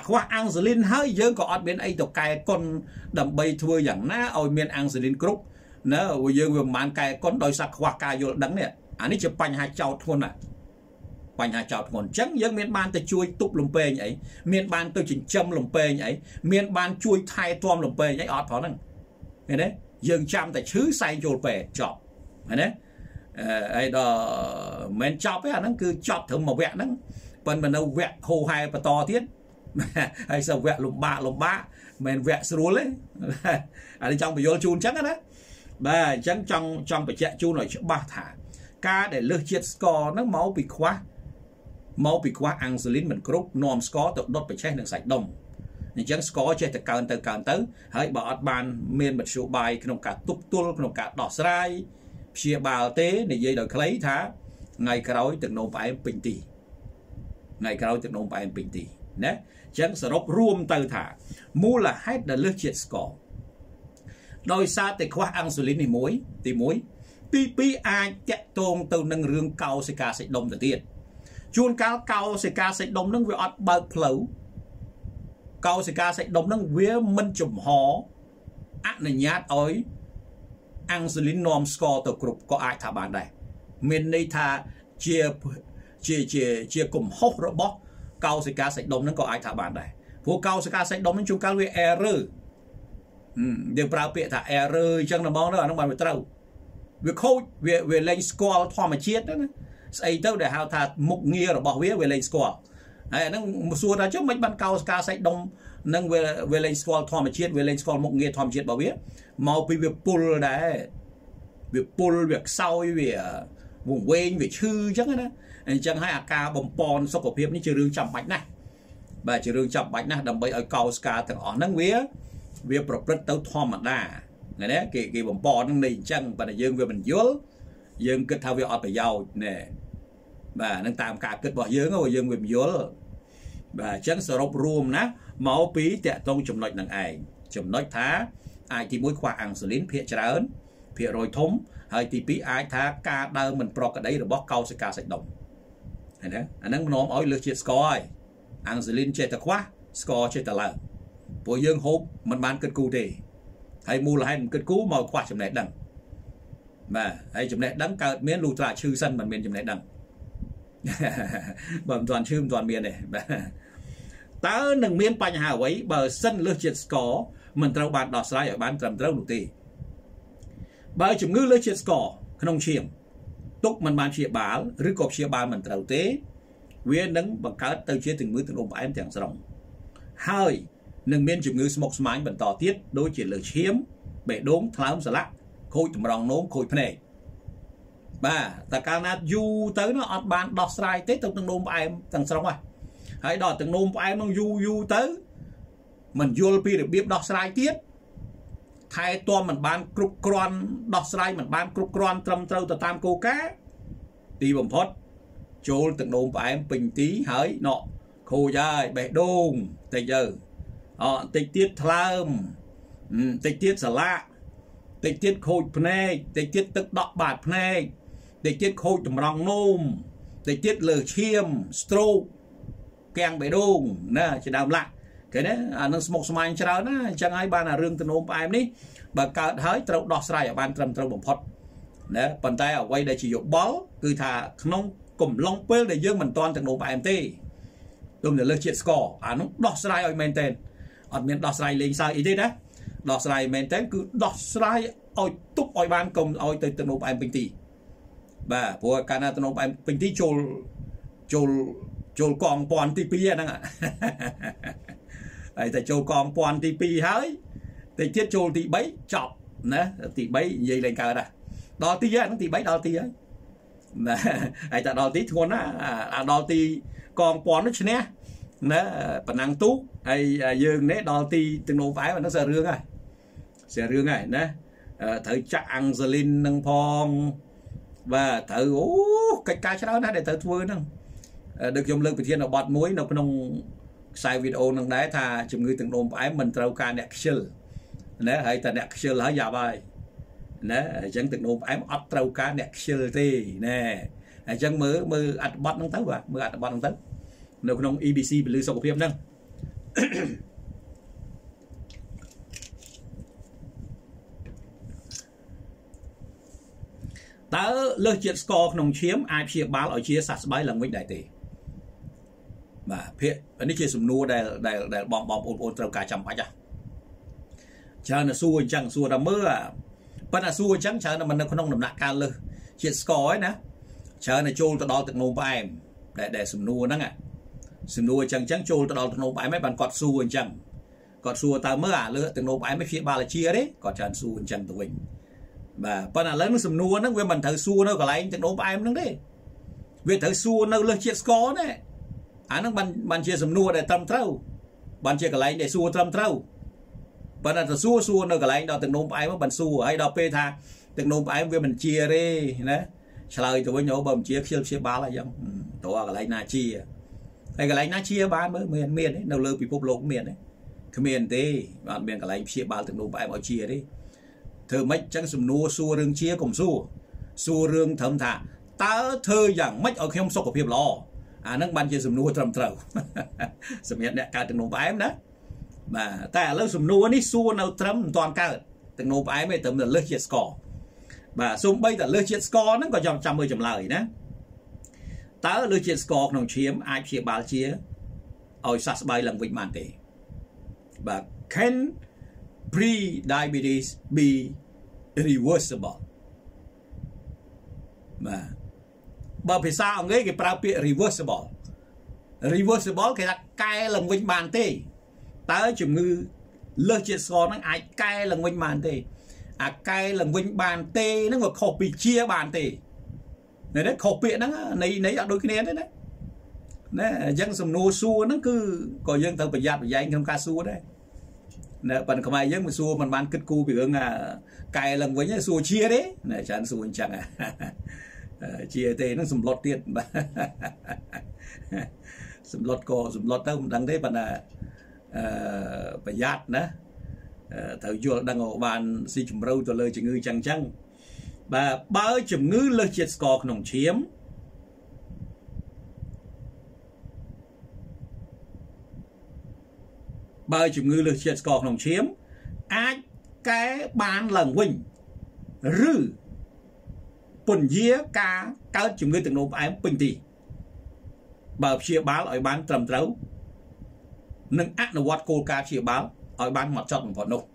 khoa Angelin hơi dơ có ở bên ấy tộc cài con đầm bay thua chẳng ná ở miền Angelin group nó vừa dương vừa mang cái con đôi sạc hoặc cái vô đắng này anh ấy chụp bánh hai chậu thôn này bánh hai chậu thôn trắng dương miền ban tôi chui tụp lồng pê nhảy miền ban tôi chỉnh châm lồng pê nhảy miền ban chui thay toom lồng pê nhảy ọt phó năng này đấy dương chăm tại chứ say vô về chọc này đấy ấy đó men chọc ấy nó cứ chọc thử mà vẹt nó phần mình đâu vẹt khô hai và to thiết hay sao vẹt lồng ba men vẹt sủa đấy anh trong phải vô chun trắng đó bà chẳng trong phải chạy chu nói cho ba thả ca để lơ chiết score nó máu bị khóa Angelin mình group norm score tự đốt phải chạy đường sạch đồng nên chẳng score chạy từ càng tới hãy bỏ bàn miền một số bài trong cả túc tuôn trong cả đỏ sai chia bào tế để dây đời lấy thả ngày cái đối tượng nộp phải bình tì ngày cái đối tượng nộp phải bình tì nhé chẳng sẽ đốt rôm từ thả mua là hết là lơ chiết score đôi xa thì khoa Angelin thì muối pi ai chạy tôn từ nâng rương cao sẽ ca sẽ đông từ tiền chuôn cao sẽ ca sẽ đông nâng về ọt bờ phẩu cao sẽ ca sẽ đông nâng về mình chùm hó ăn là nhát ối Angelin norm score từ group có ai thả bàn đây mình đây thả chia cùng hốc robot cao sẽ ca sẽ đông nâng có ai thả bàn đây phố cao sẽ ca sẽ đông nâng chuôn cao về error điều bảo vệ thả error chẳng là món đó nó bàn về trâu về khôi về lên score thoa mà chết đó Xây tớ để hào thà mục nghĩa rồi bỏ vía về lên score. Nâng xua ra trước mấy bạn cao ca sạch đông nâng về lên score thòm chết về lên score mục nghĩa thòm chết bỏ vía. Màu vì việc pull đấy. Việc pull việc sau việc vùng quên việc chư chắc đó. Chẳng hay à ca bồng pon so cổ phiếp như chữ rương chậm bạch này. Và chữ rương chậm bạch này đầm bấy ở cao ca thằng ở nâng vía. Việc bọc rất tớ thòm mặt đà. Này đấy kì bồng pon này chẳng và dương về mình dối. Dương kết thao việc ọt bởi dầu nè. Và nâng tạm cả kết bỏ dương ở dương quyền dối. Và chẳng sở rộp rùm ná. Máu phí tệ tông chùm nọt nâng ai. Chùm nọt thá. Ai thì mối khoa ăn xử lý phía trả ơn. Phía rồi thống. Hay thì phí ai thá ca đơ mình pro cả đấy rồi bó câu sẽ ca sạch đồng. Hay đấy. Anh nâng nóm ối lược chết score. Ăn xử lý chê tờ khóa. Score chê tờ lờ. Bộ dương hốp mình bán kết cú thì. Hay mù là hay mình kết cú màu khoa chùm này đằng. Mà ấy chấm này đắng cao miền lụt là chư dân bản miền chấm này đắng bẩm toàn chư toàn miền này ta nâng miền bành hà ấy bờ sân lược triệt có mình trâu bàn đỏ sai ở bàn trầm trâu đủ tì bờ chấm ngư lược triệt có không chiêm túc mình bàn chia bá rứ cột chia bá mình trâu tế viên nâng bằng cá tàu chia từng mứa từng ôm em chẳng sòng hơi nâng miền chấm ngư smoke smile vẫn tỏ tiết đối chuyện lược chiếm bể đốm tháo sờ lắc khôi tùm rong nốm khôi phần này. Và ta càng nát dù tới nó ọt bàn đọc sài tới từng nôm của em tầng xong rồi. Hãy đọc từng nôm của em nó dù tới. Mình dù bị được biết đọc sài tiết. Thay tùm mình bán cục kron đọc sài mình bán cục kron trầm trâu tờ tam cô cá. Tì bầm phốt. Chôl từng nôm của em bình tí hỡi nọ. Khôi dài bẻ đôn. Tây giờ. Tịch tiết thơm. Tịch tiết xả lạ. Tịch tiết khôi phần này, tịch tiết tức đọc bạc phần này, tịch tiết khôi tùm rong nôm, tịch tiết lửa chiêm, stroke, kèng bể đôn, nè, chỉ đàm lạc. Cái đấy, nâng smoke smile cháu đó, chẳng ai bà là rương tình ôm bà em đi. Bà cao thấy trâu đọc sài ở bàn trầm trâu bổng phật. Đấy, bàn tay ở quay đây chỉ dụ bó, cứ thả nông cùng lông bê để dương mình toàn tình ôm bà em tì. Đúng là lửa chiết score, nó đọc sài ở mên tên, ở miền đọc sài lên sao ý thế đấy. Đọc sài mến tên cứ đọc sài ôi túc ôi ban công ôi tới tầng nộp em bình tì. Và vô cả nà tầng nộp em bình tì chôl con bọn tì pì nâng ạ. Tại chôl con bọn tì pì hơi. Tại chết chôl tì bấy chọc. Tì bấy dây lên cờ ra. Đó tì á, tì bấy đó tì á. Tại đó tì thuần á. Đó tì con bọn nó chứ nè. Bạn năng tú hay dương đấy đo ti từng nô phái mà nó sợ rương này nè thử chắc Angelin nâng phong và thử cái ca cho đó để thử thưa nâng được dùng lực của thiên là bọt muối nó không sai video nâng đáy thà chùm người từng nô phái mình trâu ca đẹp xưa nè hãy ta đẹp xưa là giả bài nè chẳng từng nô phái ấp trâu ca đẹp xưa thì nè chẳng mơ mơ ạt bọt nâng tới và mơ ạt bọt nâng tới nếu không EBC bị lưu sổ của phim nâng. Tớ lơ chuyện score không chiếm ai chia báo ở chia sạch bái là nguyên đại tỷ. Và phía anh ấy chia sùm nua để bỏng ôn trâu cả chăm bách à. Chờ nó xua chẳng xua ra mơ à. Bất là xua chẳng chờ nó mà nó không nằm nạc ca lơ. Chuyện score ấy nè. Chờ nó chôn tao đo tự nôn ba em. Để sùm nua nâng ạ. Sùm nua chẳng chẳng chôn tao đo tự nôn ba em mấy bàn cọt xua chẳng. Cọt xua ta mơ à lơ tự nôn ba em mấy phía ba là chia đấy. Cọt chẳng xua chẳng tụi mình. Và phần là lớn nó sùm nua nó. Vì mình thử xua nó có lấy anh tự nôn ba em nâng đấy. Vì thử xua nó lơ chiếc score đấy. Nó bàn chia sùm nua để tâm trâu. Bàn chia có lấy để xua tâm trâu. Phần là xua nó có lấy anh đo tự nôn ba em bàn xua. Hay đo pê tha tự nôn ba em vì mình chia đấy. Trả lời tụi nhau bầm chia chia ba là dòng tổ ở cái lạnh na chia ba mới miền miền đấy, đầu lơ bị bộc lộ miền đấy, cái miền tê, bạn miền cái lạnh chia ba từng nộp bài bảo chia đấy, thơ mấy chẳng sum nua xua rương chia cùng xua, xua rương thầm thà, ta thơ rằng mấy ở không sốc của phiền lo, nâng ban chia sum nua trầm trầu, sum miền đấy cả từng nộp bài em đó, mà ta lơ sum nua ní xua nào trầm toàn cả từng nộp bài mới tầm là lơ chia score, mà sum bây là lơ chia score nó còn chậm chậm lời nữa. Tớ lưu chiếc score nông chiếm ai chia ba chia ôi sát bay lần vịnh mạng tế. Và can prediabetes be reversible? Mà bởi vì sao ngay cái prao pia reversible reversible cái là cai lần quanh bàn tê tới chủng ngư lơ chuyện so nó ai cai lần quanh bàn tê à cai lần quanh bàn tê nó ngược khổ bị chia bàn tê này đấy khổ pia nó này nấy ở đôi cái nén đấy đấy dân sầm nô xua nó cứ còn dân thằng phải giặt phải anh không ca xua đấy nè bạn không ai dân mà xua mình bán kết cu bị ứng à cai lần với nhá xua chia đấy này chẳng xua chẳng à chia tê nó sầm lót tiền mà sầm lót cò sầm lót tao đang đấy bạn là phải giặt nữa thằng vua đang ở bàn si chủng râu cho lời chỉ ngư chẳng chẳng bà ba chủng ngư lời chết cò nồng chiếm bởi chủng ngư lực chết còn nồng chiếm ai cái ban lần huynh rư bình dĩa ca các chủng ngư từng nộp ai bình tì bởi chia báo ở bán trầm trấu nâng ác là quát cô ca chia báo ở bán mặt trọng vào nộp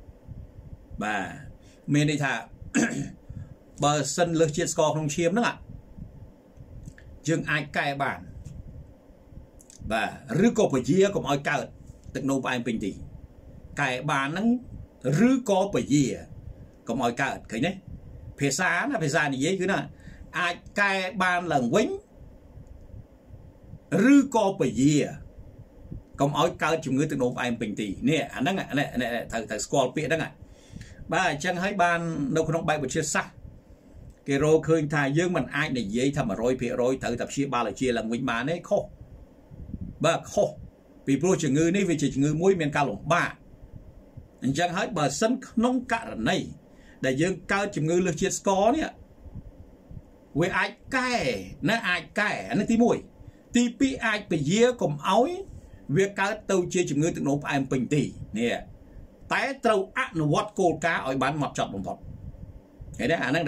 và mình đi thả bởi sân lực chết còn nồng chiếm nữa ạ chừng ai cái bản và rư cô bởi dĩa cũng ai cao tức nô bài bình tĩnh cái bàn nắng rứ có bởi gì có mọi cả cái này phía xa là phải ra như thế cứ là ai cái bàn lần quýnh rứ có bởi gì có mọi cả chúng người tự nộp bài bình tĩnh nè anh đang này thằng scorpion đang ạ ba chân hai bàn đâu không bay một chiếc sắc cái rô khơi thà dương mình ai để dễ thầm mà rồi phía rồi thử tập chia ba là chia lần quýnh mà đấy khô ba khô vì pro chữ ngư này vì chữ ngư mũi miền cao lộng ba chẳng hết bờ sân nông cả này để dương cao chữ ngư lực chiết có nè với ai cài nó ai cài nó tí mũi tí pi ai bị dĩa cùng ói việc cao tàu chia chữ ngư tự nộp ai bình tỷ nè tái tàu ăn what cô cá ở bán mặt trọt một cái đấy năng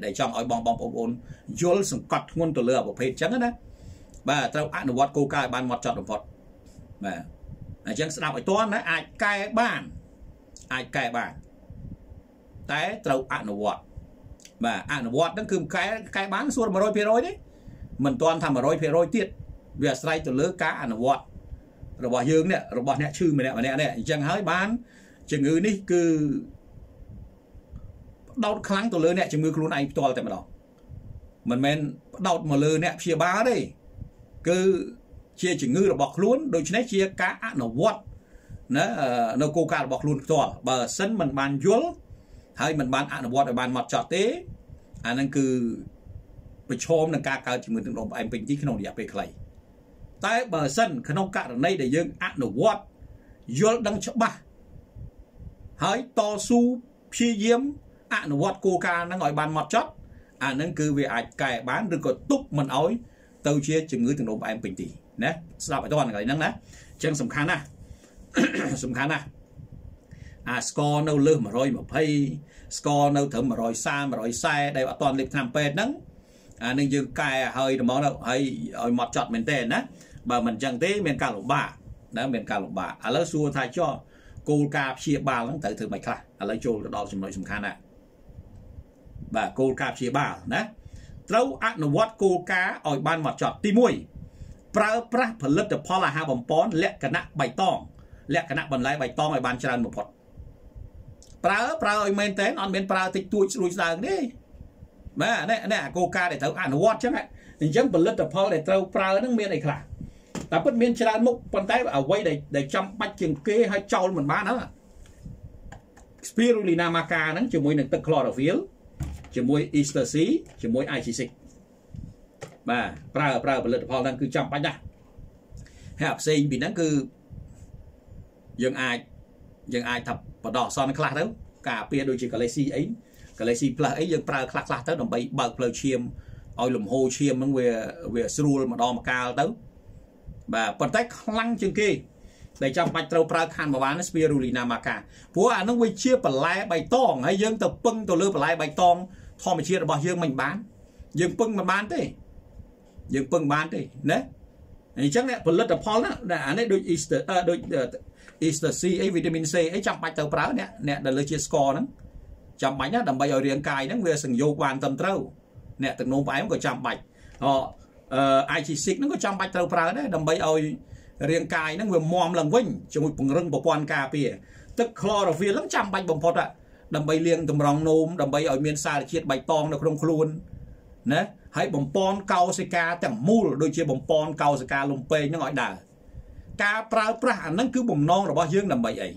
để trong ở bong bong ổn vô sừng cọt nguồn tờ lừa bộ phê trắng đó và tàu ăn what cô cá bán mặt trọt một mà chẳng đọc cái toán đấy ai cài bàn té trâu ăn quạt mà ăn quạt nó cứ cái bán xuống mà rồi phía rồi đấy mình toàn thầm mà rồi phía rồi tiết về xoay từ lứa cá ăn quạt rồi bỏ dương nè rồi bỏ nhẹ chư mà nè nè chẳng hơi bán chừng ngư đi cứ đau kháng từ lứa nè chừng ngư luôn anh toàn tại mà đó mình đau mà lứa nè phía bá đây cứ chia chữ ngư là bọc luôn đôi chân chia cá nó quật nó cô cá bọc luôn to bờ sân mình bàn vuông hay mình bàn ăn nó quật ở bàn mặt chọt tế anh đang cứ bị chôm đang cá cao chữ ngư từng đồng anh bình tí khi nào đi về cây tại bờ sân khi nào cá ở đây để dương ăn nó quật vuông đang chọt ba hãy to su phi diêm ăn nó quật cô cá đang ngồi bàn mặt chọt anh đang cứ về ai cài bán được còn túc mình ói tàu chia chữ ngư từng đồng anh bình tí nè sao vậy toàn cái năng nè chân sầm khán à sầm khán à score nâu lơ mà rồi mà pay score nâu thử mà rồi xa đây là toàn liệt tham pê nắng à nên dương cài hơi nó món đâu hơi mọt chọt mình tên á bà mình chẳng thế mình cả lục bà đó mình cả lục bà à lỡ xua thay cho cô cà chia bà lắng tự thử mày cả à lỡ chôn đó sầm nội sầm khán à bà cô cà chia bà nè trâu ăn nó vót cô cá ở ban mọt chọt ti muôiប្រើប្រាស់ផលិតផលអាហារបំពន់លក្ខណៈបៃតងលក្ខណៈបន្លែបៃតងឲ្យបានច្រើនបំផុតប្រើឲ្យមែនតើអត់មានប្រើតិចតួចស្រួយស្ដើងទេបាទនេះអាកូកាដែលត្រូវអនុវត្តចឹងអញ្ចឹងផលិតផលដែលត្រូវប្រើហ្នឹងមានអីខ្លះតែពិតមានច្រើនមុខប៉ុន្តែអ្វីដែលចាំបាច់ជាងគេឲ្យចោលមិនបានហ្នឹង Spirulina maca ហ្នឹងជាមួយនឹងទឹក chlorophyll ជាមួយ Easter C ជាមួយ IC6bàប្រើផលិតផលហ្នឹងគឺចាំបាច់ណាស់ហើយអាផ្សេងពីហ្នឹងគឺយើងអាចថាបដោះសនខ្លះទៅការពារដូចជា Galaxy អី Galaxy Plus អីយើងប្រើខ្លះទៅដើម្បីបើកផ្លូវឈាមឲ្យលំហូរឈាមហ្នឹងវាស្រួលម្ដងម្កាលទៅបាទប៉ុន្តែខ្លាំងជាងគេដែលចាំបាច់ត្រូវប្រើខានបវ៉ាន Spirulina maca ព្រោះអាហ្នឹងវាជាបន្លែបៃតងហើយយើងទៅពឹងទៅលើបន្លែបៃតងធម្មជាតិរបស់យើងមិនបានយើងពឹងមិនបានទេdương phân bán đi nè chắc nè phần lật tập Paul nè anh ấy đôi Easter C ấy vitamin C ấy trong bài tờ báo nè nè là lời chia score lắm trong bài nhá đầm bay ở riêng cài nó về sừng vô quan tâm trâu nè từng nôm phải của trong bài họ IC6 nó có trong bạch tàu phá đấy đầm bay ôi riêng cài nó vừa mòm lần vinh trong một vùng rừng của quan cà pìa tức chlorophyll lắm trăm bạch bồng phật ạ đầm bay riêng tầm rong nôm đầm bay ở miền xa để chiết bạch pon được không luôn nè hãy bồng pon cao sê ca tặng mù đôi chia bồng pon cao sê ca lồng pê nó gọi đà ca phá phá nó cứ bồng non rồi bao dương đầm bay ấy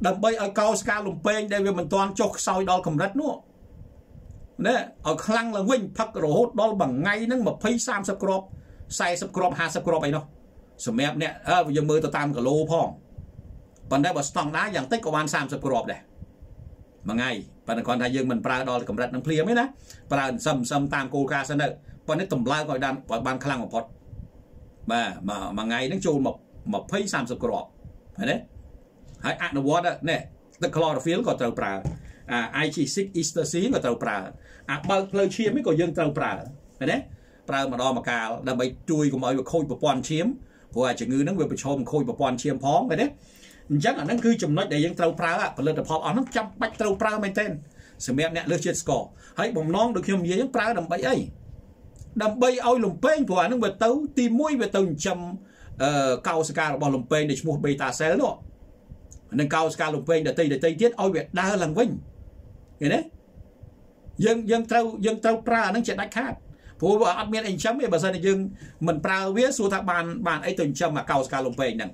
đầm bay ở cao sê ca lồng pê đây về mình toàn cho sau đó cầm đất nữa nè ở khăn là vinh thật rồi hốt đó bằng ngay nó mà phây sam sập crop say sập crop ha sập crop ấy nó sầm mẹ nè bây giờ mưa tao tam cả lô phong còn đây bật sòng đá dạng tích của ban sam sập crop này mà ngay còn còn thay dương mình pra đó là cầm rạch nó clear mới nè pra sầm sầm tam cô ca sân nữa còn đấy tầm lai gọi đàn gọi ban khăn một pot mà ngay nó trôi một một phây sam sập crop phải đấy hãy ăn đồ đó nè the chlorophyll còn tàu pra IC6 Easter ก็เตาปราอ่ะบางเพลเชียมไม่ก็ยังเตาปราเห็นไหมปรามาดอมากาแล้วไปจุยก็มาอยู่โคยปปอนเชียมเพราะว่าจะงือนั่งไปชมโคยปปอนเชียมพ้องเห็นไหมจังอ่ะนั่นคือจำนวนแต่ยังเตาปราอ่ะผลิตแต่พอเอาน้ำจำไปเตาปราไม่เต้นสมัยนี้เลือกเช็ดสกอร์ให้ผมน้องดูเข้มเยี่ยงปราดำไปไอ้ดำไปเอาลมเป้งเพราะว่านั่งไปเตาตีมุ้ยไปเตาจำเกาสกาบอลลมเป้งเด็กมูเบต้าเซลล์เนาะนั่งเกาสกาลมเป้งเด็กเตยเทียดเอาแบบได้หลังวิ่งđấy dân trâu pra nó chuyện đắt khác, phù vợ ăn miên anh chấm về bà dân dân mình pra viết số tháp bàn bàn ấy từng chấm mà cao scalompe nè,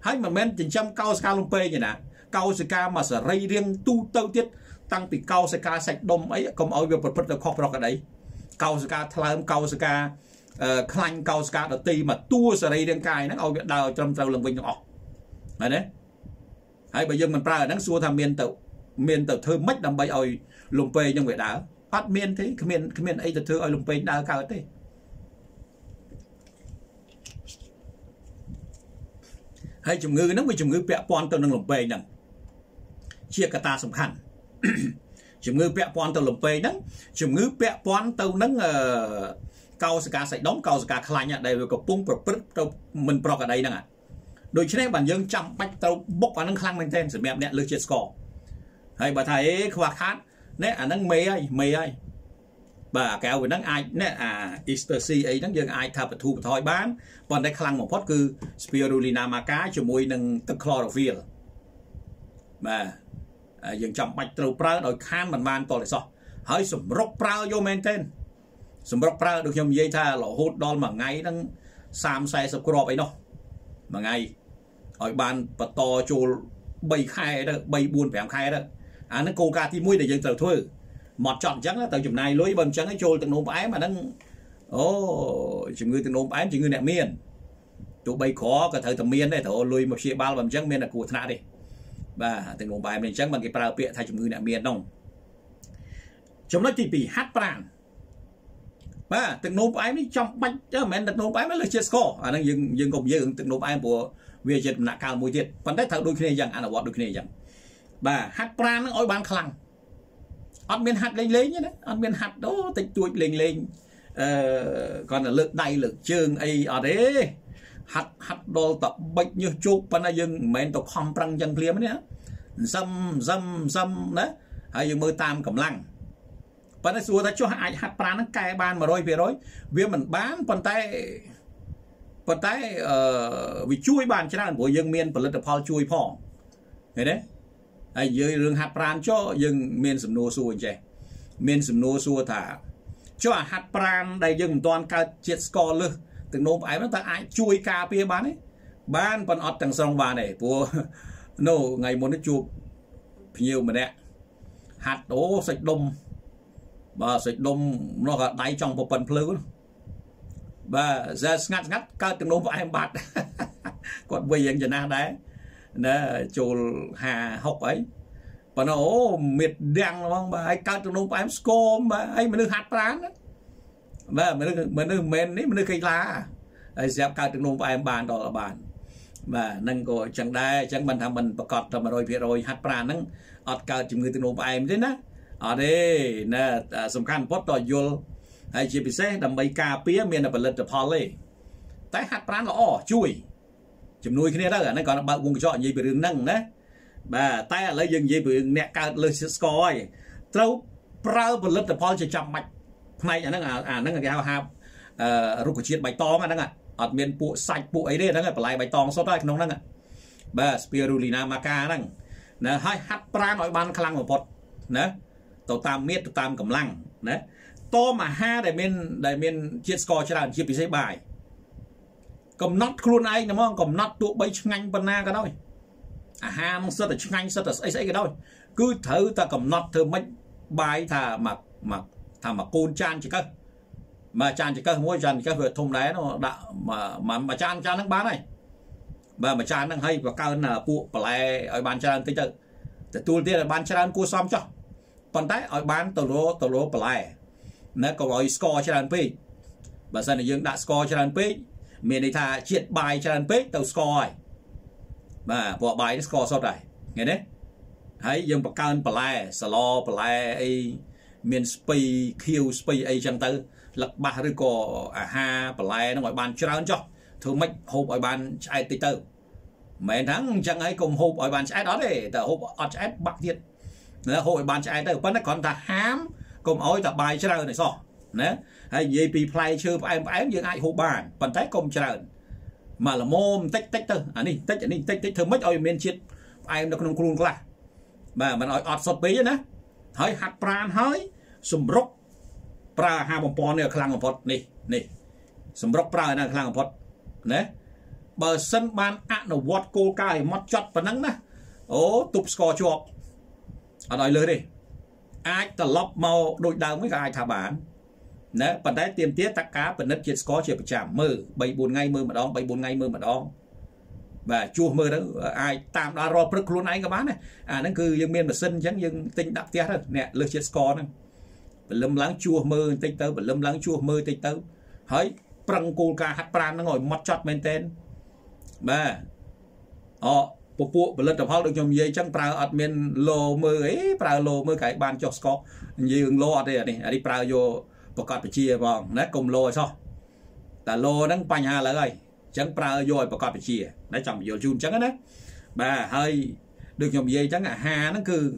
hãy mà men từng chấm cao scalompe vậy nè, cao sca mà sẽ rây riêng tu tâu tiết tăng từ cao sca sạch đông ấy còn ở việc bật bật được khóc rồi cái đấy, cao sca thlam cao sca khanh cao sca đầu ti mà tua sẽ rây riêng cài nó ở việc đào trong trâu lần vinh nó, đấy, hãy bà dân mình pra nó xua tháp miên tậu miền tờ thơ mất đầm bay oi lùng pê trong người đá phát miền thế cái miền ấy tờ thơ oi lùng pê đá cao thế hay chủng ngư nó với chủng ngư pẹo pon tờ nâng lùng pê nằng chia cả ta sầm khăn chủng ngư pẹo pon tờ lùng pê nắng chủng ngư pẹo pon tờ nắng cao sạc sạch đóng cao sạc khai nhạt đây với cặp bung bật mình pro cả đây nằng ạ đôi khi này bản dân chăm bách tàu bốc vào nâng khăn mình tên sửa mẹ nẹt lưỡi chết score hay bà thầy khoa khát nè à nắng mê ai bà kéo với nắng ai nè à Easter C ấy nắng dương ai thà thu thoi bán còn đây khăn một pot cứ spirulina mà cá cho mùi nâng tức chlorophyll mà dương chậm bạch trâu pra đòi khan bàn bàn to lại so hỡi sủng rốc pra vô men tên sủng rốc pra được nhầm dây tha lỗ hút đòn mà ngay nắng sam say sập crop ấy đâu mà ngay hỏi bàn và to cho bay khai đó bay buôn phải khai đó à nó cô ca thì mũi để dân tàu thôi mọt chọn trắng tàu chụp này lối bầm trắng ấy trôi từng nôm ái mà nó chụm người từng nôm ái chụm người nẹt miên tụi bay khó cả thời tầm miên này thổ lùi một chia ba bầm trắng miên là cụ thà đi và từng nôm ái miền trắng bằng cái prao pịa thay chụm người nẹt miên nông chụm nó chỉ bị hát pran và từng nôm ái mới trong bánh chứ mà từng nôm ái mới là chia score à đang dừng cùng dừng từng nôm ái của về chuyện nạ cao mùi thiệt còn đấy thằng đôi khi này rằng anh là vợ đôi khi này rằng bà hát pran nó ôi bán khăn ăn miên hạt lên lên nhé đấy ăn miên hạt đó tịch chuột lên còn là lực đầy lực trường ấy ở đấy hạt đồ tập bệnh như chụp và là dừng mẹ tộc hòm răng dân liếm nữa dâm đấy hay dừng mơ tam cầm lăng và nó xua ta cho hại hạt pran nó cài bàn mà rồi về rồi vì mình bán còn tay vì chui bàn cho nên của dân miền và lực tập hòm chui phong thế đấy ai dưới rừng hạt pran cho dừng miền sầm nô xua chè miền sầm nô xua thả cho hạt pran đây dừng toàn ca chết score luôn từng nôm ấy nó ta ai chui cà phê bán ấy bán còn ọt thằng song bà này của nô ngày muốn nó chụp nhiều mà đấy hạt đổ sạch đông và sạch đông nó là đáy trong một phần phơi và giờ ngắt ca từng nôm ấy bạt còn bây giờ na đấy nè chồ hà học ấy và nó miệt đen luôn mà hay cao trong nông em scom mà hay mình hạt pran và mình đấy mình cây lá dẹp cao trong nông em bàn đó là bàn và nâng cổ chẳng đai chẳng bàn tham mình cọt tham rồi phía rồi hạt pran nâng ở cao chừng người từ nông em thế nè ở đây nè sầm khăn post đòi vô hay chỉ bị xe đầm bay cà pía miền là bật lật tập poly tái hạt pran là chui chụm nuôi cái này đó nó còn bạn cùng chọn gì về đường năng đấy bà tay lấy dừng gì về nẹt cao lên score trâu prau bật lên tập phao chỉ chậm mạch này nó là cái hào hàm rục của chiết bạch tòng anh ạ, ở miền bộ sạch bộ ấy đấy, đó là lại bạch tòng sốt đấy nông đó ạ, bà spirulina maca đó, nè hai hạt pra nói ban khăng một bột, nè tàu tam miết tàu tam cầm lăng, nè to mà ha để miền chiết score cho đàn chiết bị say bài, cầm nát luôn anh đúng không, cầm nát tụ bay ngang bên na cái đó, ha mong sơ là ngang sơ là ấy cái đó, cứ thử ta cầm nát thử mấy bài thà mà côn chan chỉ cơ mà chan chỉ cơ mỗi chan các huyệt thông đáy nó đã mà chan chan nước bán này mà chan đang hay và cao hơn là phụ lại ở bán chan tới chợ để tôi tiên là bán chan cua xong cho còn đấy ở bán tàu lô lại nó có gọi score chan pí và sau này dương đã score chan pí miền này thà chuyện bài chan pí tàu score mà vợ bài score sau này nghe đấy thấy dương bậc cao hơn lại salo lại miền Spain, Q Spain ấy chẳng tới lật ba rồi có ha, lại nó gọi bàn trao cho thường mấy hộp ở bàn trái từ từ mấy tháng chẳng ấy cùng hộp ở bàn trái đó để tờ hộp ở trái bạc thiệt là hội bàn trái từ vẫn còn ta hám cùng ôi tập bài trao này so nè hay JP play chưa em bán những ai hộp bàn còn thấy cùng trao mà là mồm tách từ anh đi tách thường mấy ôi miền chết em nó không luôn là mà mình nói ọt sọt bí nữa hơi hạt pran hơi sum rốc pra ha bom pon ở khang bột này sum rốc pra ở khang bột nè bờ sân ban ăn ở vót cô cài mót chót và nắng nè ô tụp score chuộc ở đòi lười đi ai ta lọc màu đội đầu mới ai thả bán nè phần đấy tiêm tiết tắc cá phần đất chết score chỉ phải chạm mờ 7-4 ngày mơ mà đón 7-4 ngày mơ mà đón và chua mơ đó ai tạm đã rồi rất luôn anh các bạn này à nó cứ dân miền mà sinh chẳng dân tinh đặc tiết thôi nè lượt chết score này lâm láng chua mơ tinh tớ và lâm láng chua mơ tinh tớ hỡi prang cô ca hát pran nó ngồi mót chót bên tên mà họ phục vụ và lần đầu học được nhầm dây chẳng prao ở miền lô mơ ấy prao lô mơ cái bàn cho score như lô ở đây này đi prao vô và còn phải chia vòng nét cùng lô sao ta lô đang bành hà là rồi chẳng prao rồi và còn phải chia đã chồng vô chun chẳng đấy bà hơi được nhầm dây chẳng là hà nó cứ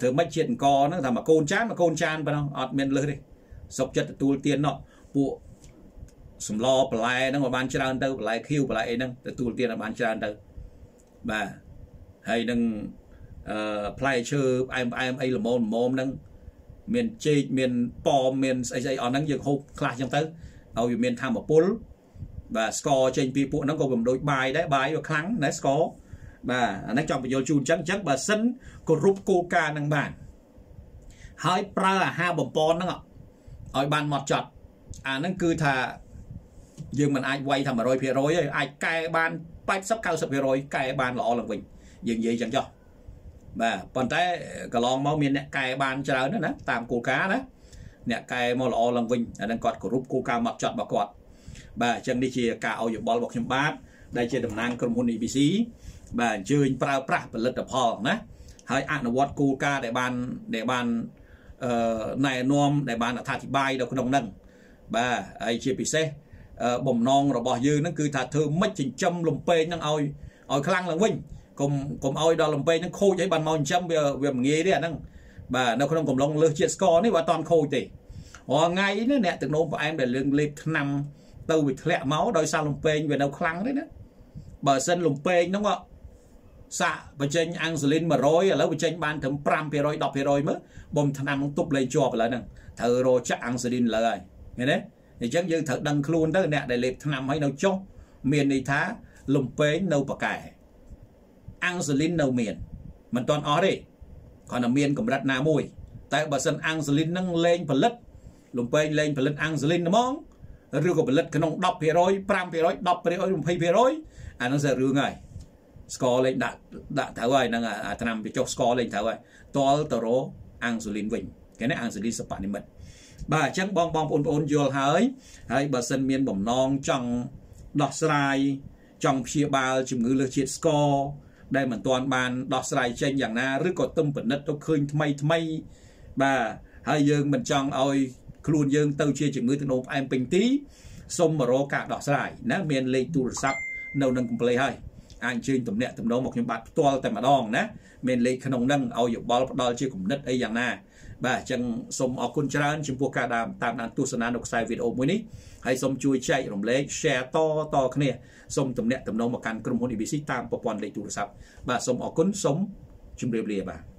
thử mấy chuyện co nó làm mà côn chan phải không? Ọt miền lưới đi, sọc chất tu tiền nọ, bộ sầm lo lại nó ngồi bàn tràn đâu, lại khiêu lại nâng, tu tiền là bàn tràn đâu, bà hay nâng play chơi em ấy là mồm nâng miền chơi miền po miền ấy ở nâng dược hộp class trong tới, ở miền tham ở pool và score trên pi bộ nó có gồm đôi bài đấy bài và kháng đấy score bà nó chồng vô chun chắc bà sân của rút cô ca năng bàn hơi pra là ha bầm pon nó ngọc ở bàn mọt chọt à nó cứ thà dương mình ai quay thầm mà rồi phía rồi ai cài bàn bách sắp cao sập phía rồi cài bàn lọ là mình dừng gì chẳng cho bà còn thế cả lòng máu miền cài bàn chờ nữa nè tạm cô cá đó nè cài màu lọ là mình đang cọt của rút cô ca mọt chọt bà cọt bà chân đi chia cả ao dụng bò bọc chim bát đây chia đồng năng cầm hôn EBC bà chưa anh prao prao và lật đập hòn á hãy ăn ở cô ca để bàn này nom để bàn ở thà thì bay đâu có đồng năng bà ấy chia bị xe bồng non rồi bỏ dư nó cứ thà thưa mấy chỉnh trăm lồng pe năng oi khăn là huynh cùng oi đó lồng pe nó khô giấy bàn màu trăm về nghề đấy năng bà nó không cùng lòng lơ chia score đấy và toàn khô thì họ ngay nữa nè từng nôm của em để lưng liệt nằm từ bị lẹ máu đôi sao lồng pe về đâu khăn đấy đó bà sân lồng pe đúng không ạ xạ và tranh Angelin mà rồi là và tranh ban thấm pram pê rồi đọc pê rồi mới bom thằng ăn tụp lên cho lại nè thử rồi chắc Angelin là rồi nghe đấy thì chắc như thật đăng luôn đó nè để liệt thằng năm hay đâu cho miền này thá lùm pê nâu bạc cải Angelin nâu miền mình toàn ó đi còn là miền cũng rất na mùi tại bà sân Angelin nâng lên phần lít lùm pê lên phần lít Angelin nó mong rượu của phần lít cái nông đọc pê rồi pram pê rồi đọc pê rồi lùm pê rồi à nó giờ rượu ngày score lên đã tháo rồi đang à tham bị chọc score lên tháo rồi to tờ rô Angelin Vinh cái này Angelin sập bạn mình bà chẳng bong ôn vô hỡi hãy bà sân miền bẩm non trong đọt sài trong chia bao chìm ngư lừa chuyện score đây mình toàn bàn đọt sài trên dạng na rất có tâm phần đất nó khơi thay bà hãy dương mình trong ôi luôn dương tàu chia chìm ngư từ nộp em bình tí xong mà rô cả đọt sài nè miền lên tu sập nâu nâng cùng play hay anh trên tầm nẹt tầm đó một những bạn to tại mà đòn nè mình lấy khăn ông nâng ao dụng bao đo chia cùng đất ấy dạng na Bà chẳng xong ở khuôn tràn chúng ta đàm tạm đàn tu sân án đọc sai video mới ní. Hãy xong chui chạy rộng lấy share to cái này. Xong tầm nẹ tầm nông mà càng krum hôn EBC tạm bỏ bọn lấy tù sắp. Bà xong ở khuôn sống chúng ta lìa bà.